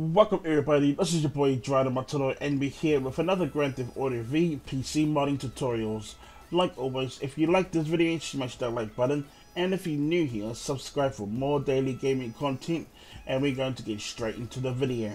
Welcome everybody, this is your boy Dryder Mataroa, and we're here with another Grand Theft Auto V PC modding tutorials. Like always, if you like this video, smash that like button, and if you're new here, subscribe for more daily gaming content, and we're going to get straight into the video.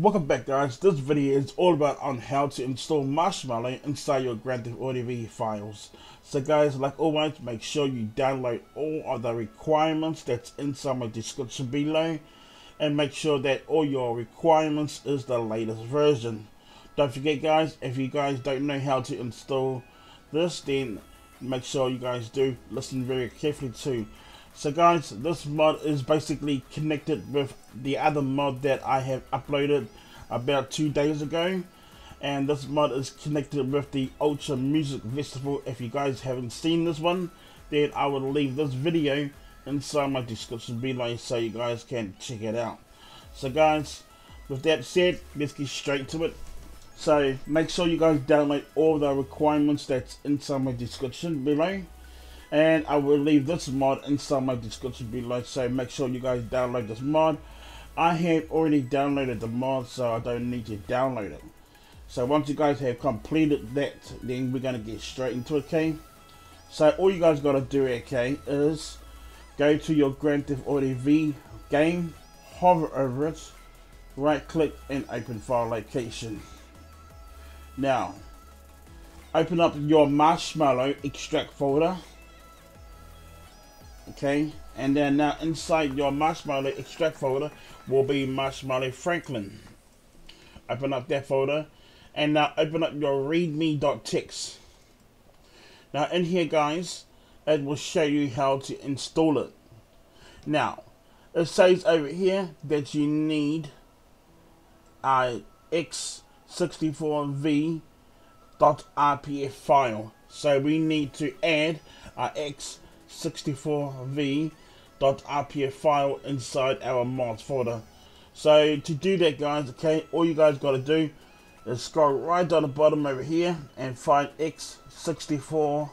Welcome back guys, this video is all about on how to install Marshmello inside your Grand Theft Auto V files. So guys, like always, make sure you download all of the requirements that's inside my description below, and make sure that all your requirements is the latest version. Don't forget guys, if you guys don't know how to install this, then make sure you guys do listen very carefully too. So guys, this mod is basically connected with the other mod that I have uploaded about 2 days ago. And this mod is connected with the Ultra Music Festival. If you guys haven't seen this one, then I will leave this video inside my description below so you guys can check it out. So guys, with that said, let's get straight to it. So make sure you guys download all the requirements that's inside my description below. And I will leave this mod inside my description below, so make sure you guys download this mod. I have already downloaded the mod, so I don't need to download it. So once you guys have completed that, then we're going to get straight into it, okay? So all you guys got to do, okay, is go to your Grand Theft Auto V game, hover over it, right click and open file location. Now, open up your Marshmello extract folder. Okay, and then now inside your Marshmello extract folder will be Marshmello Franklin. Open up that folder, and now open up your readme.txt. Now in here guys, it will show you how to install it. Now, it says over here that you need x64v.rpf file. So we need to add our x64v.rpf file inside our mods folder. So to do that guys, okay, all you guys got to do is scroll right down the bottom over here and find x64v.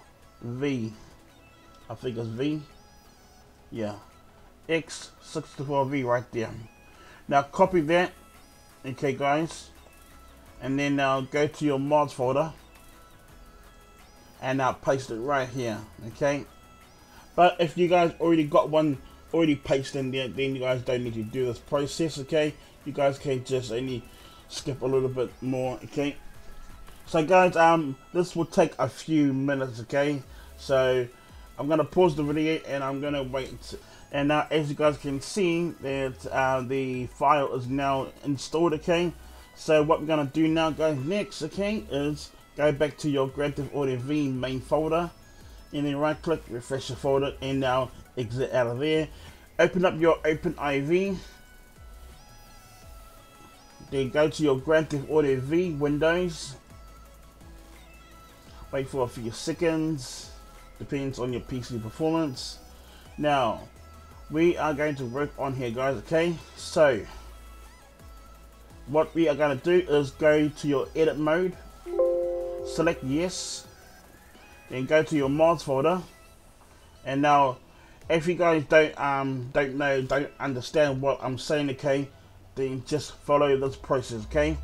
I think it's v, yeah, x64v right there. Now copy that, okay guys, and then now go to your mods folder and now paste it right here, okay. But if you guys already got one already pasted in there, then you guys don't need to do this process, okay? You guys can just only skip a little bit more, okay? So guys, this will take a few minutes, okay? So I'm gonna pause the video and I'm gonna wait. And now, as you guys can see, that the file is now installed, okay? So what we're gonna do now, guys, next, okay, is go back to your Grand Theft Auto V main folder, and then right click, refresh the folder, and now exit out of there. Open up your Open IV, then go to your Grand Theft Auto V windows, wait for a few seconds, depends on your PC performance. Now we are going to work on here guys, okay? So what we are going to do is go to your edit mode, select yes, then go to your mods folder. And now, if you guys don't understand what I'm saying, okay, then just follow this process, okay?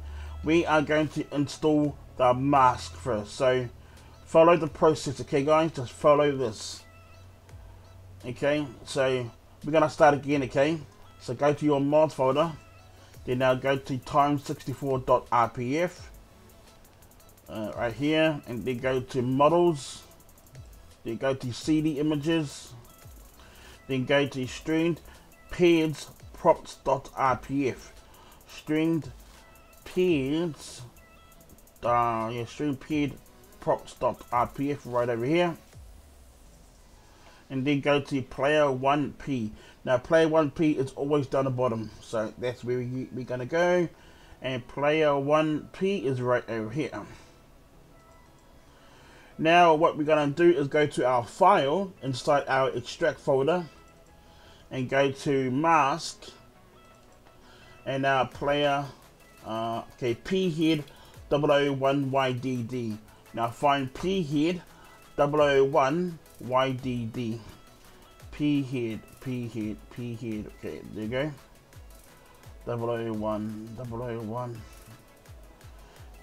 We are going to install the mask first, so follow the process, okay guys, just follow this, okay? So we're gonna start again, okay? So go to your mods folder, then now go to time64.rpf right here, and then go to models, then go to CD images, then go to stringed pairs props.rpf, stringed pairs, yeah, stringed paired props.rpf right over here, and then go to player1p. Now player1p is always down the bottom, so that's where we're gonna go, and player1p is right over here. Now what we're going to do is go to our file inside our extract folder and go to mask and our player, okay, p head 001YDD. Now find P-head 001YDD. P-head, P-head, P-head. Okay, there you go. 001, 001.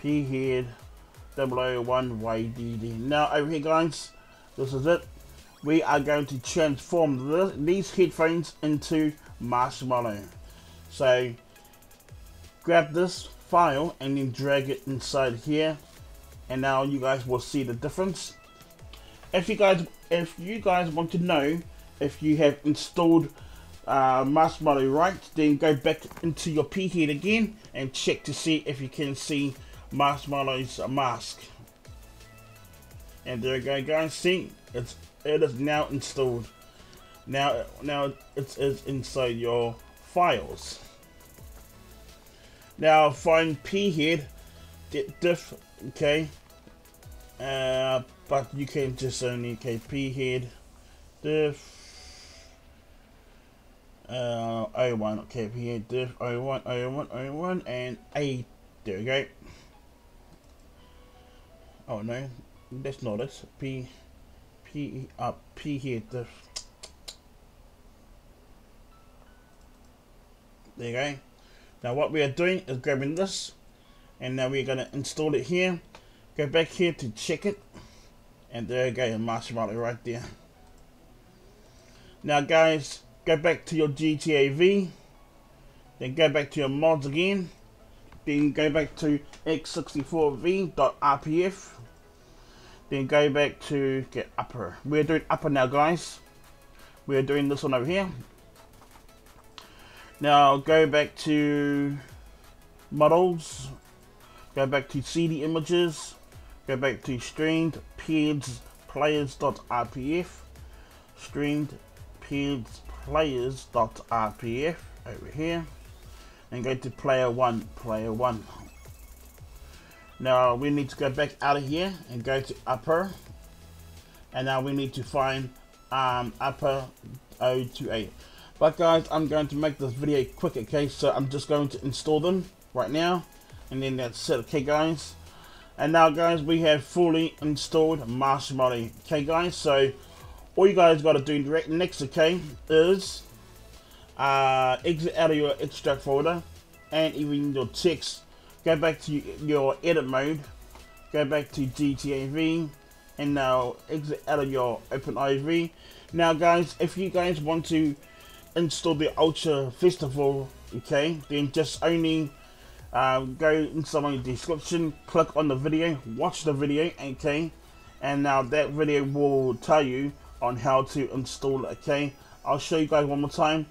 P-head 001YDD. Now over here, guys, this is it. We are going to transform these headphones into Marshmello. So grab this file and then drag it inside here, and now you guys will see the difference. If you guys want to know if you have installed Marshmello right, then go back into your P-head again and check to see if you can see Marshmello's mask. And there you go, guys. See, it is now installed. Now it is inside your files. Now find P-head, diff, okay. But you can just only, okay, P-head, diff, 01, okay, P-head, diff, 01, and A, there we go. Oh no, that's not it, P-head, diff, there you go. Now what we are doing is grabbing this, and now we're going to install it here. Go back here to check it, and there you go, Marshmello right there. Now guys, go back to your GTA V, then go back to your mods again, then go back to x64v.rpf, then go back to get upper. We're doing upper now, guys. We're doing this one over here. Now go back to models, go back to CD images, go back to streamed players.rpf, streamed players.rpf over here, and go to player one. Now we need to go back out of here and go to upper, and now we need to find upper 028. But guys, I'm going to make this video quick, okay? So I'm just going to install them right now, and then that's it, okay guys? And now guys, we have fully installed Marshmello, okay guys? So all you guys got to do next, okay, is exit out of your extract folder and even your text. Go back to your edit mode, go back to GTA V, and now exit out of your Open IV. Now guys, if you guys want to install the Ultra Festival, okay, then just only go in someone's description, click on the video, watch the video, okay, and now that video will tell you on how to install it, okay. I'll show you guys one more time.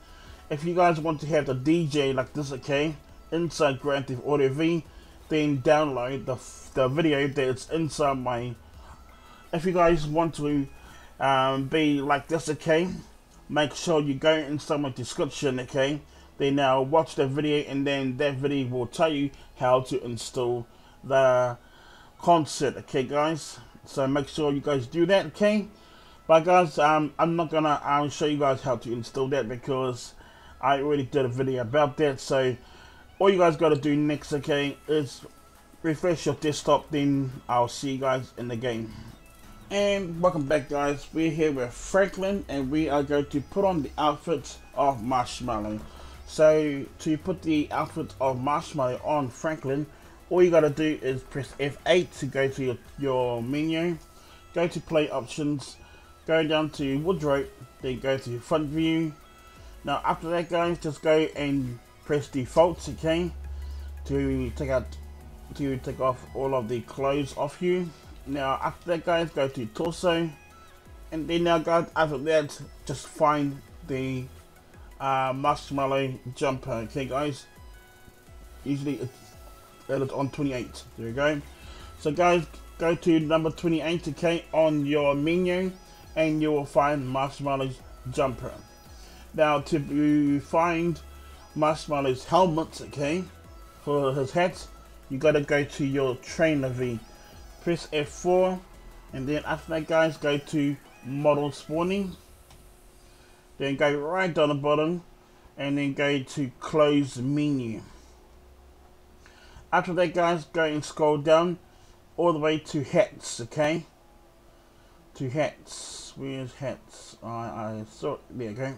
If you guys want to have the DJ like this, okay, inside Grand Theft Auto V, then download the video that's inside my. If you guys want to be like this, okay, make sure you go in someone's description, okay, then now watch the video, and then that video will tell you how to install the concert, okay guys. So make sure you guys do that, okay. But guys, I'm not gonna show you guys how to install that because I already did a video about that. So all you guys gotta do next, okay, is refresh your desktop, then I'll see you guys in the game. And welcome back, guys. We're here with Franklin, and we are going to put on the outfit of Marshmello. So to put the outfit of Marshmello on Franklin, all you got to do is press F8 to go to your menu, go to play options, go down to wardrobe, then go to front view. Now after that, guys, just go and press defaults, okay, to take off all of the clothes off you. Now after that, guys, go to torso, and then now guys, after that, just find the Marshmello jumper, okay guys. Usually it is on 28, there you go. So guys, go to number 28, okay, on your menu, and you will find Marshmello's jumper. Now to find Marshmello's helmet, okay, for his hat, you gotta go to your trainer V. Press F4, and then after that, guys, go to model spawning, then go right down the bottom, and then go to close menu. After that, guys, go and scroll down all the way to hats, okay? To hats. Where's hats? I saw it. There you go.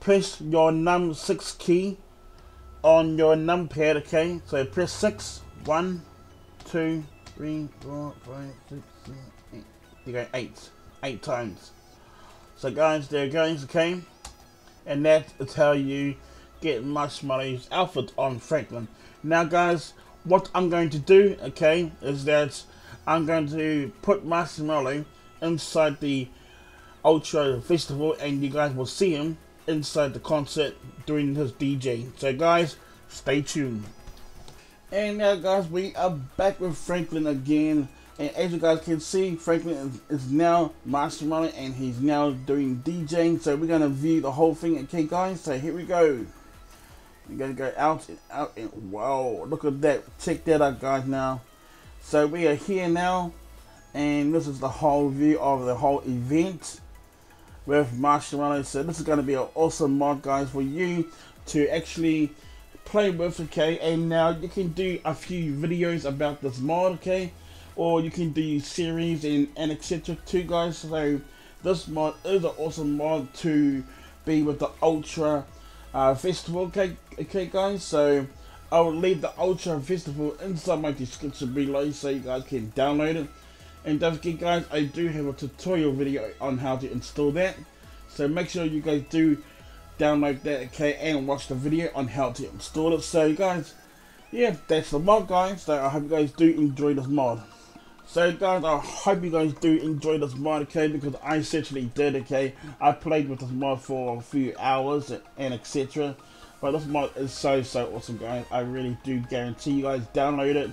Press your num6 key on your numpad, okay? So press 6. 1, 2, 3, 4, 5, 6, 7, 8. There you go, 8. 8 times. So, guys, there it goes, okay? And that is how you get Marshmello's outfit on Franklin. Now, guys, what I'm going to do, okay, is that I'm going to put Marshmello inside the Ultra Festival, and you guys will see him inside the concert doing his DJ. So, guys, stay tuned. And now, guys, we are back with Franklin again. And as you guys can see, Franklin is now Marshmello and he's now doing DJing. So we're going to view the whole thing, okay, guys? So here we go. We're going to go out and out and wow, look at that. Check that out, guys, now. So we are here now. And this is the whole view of the whole event with Marshmello. So this is going to be an awesome mod, guys, for you to actually play with, okay? And now you can do a few videos about this mod, okay? Or you can do series and etc. too, guys. So this mod is an awesome mod to be with the Ultra Festival, okay guys. So I will leave the Ultra Festival inside my description below so you guys can download it. And don't forget, guys, I do have a tutorial video on how to install that, so make sure you guys do download that, okay, and watch the video on how to install it. So guys, yeah, that's the mod, guys. So I hope you guys do enjoy this mod. So guys, I hope you guys do enjoy this mod, okay, because I certainly did, okay. I played with this mod for a few hours and etc. But this mod is so awesome, guys. I really do guarantee you guys download it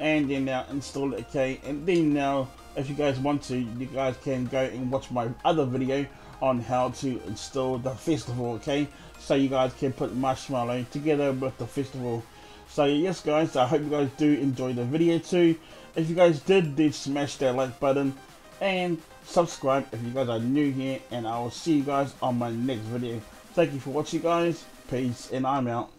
and then now install it, okay. And then now, if you guys want to, you guys can go and watch my other video on how to install the festival, okay. So you guys can put Marshmello together with the festival. So yes, guys, I hope you guys do enjoy the video too. If you guys did, do smash that like button and subscribe if you guys are new here, and I will see you guys on my next video. Thank you for watching, guys. Peace, and I'm out.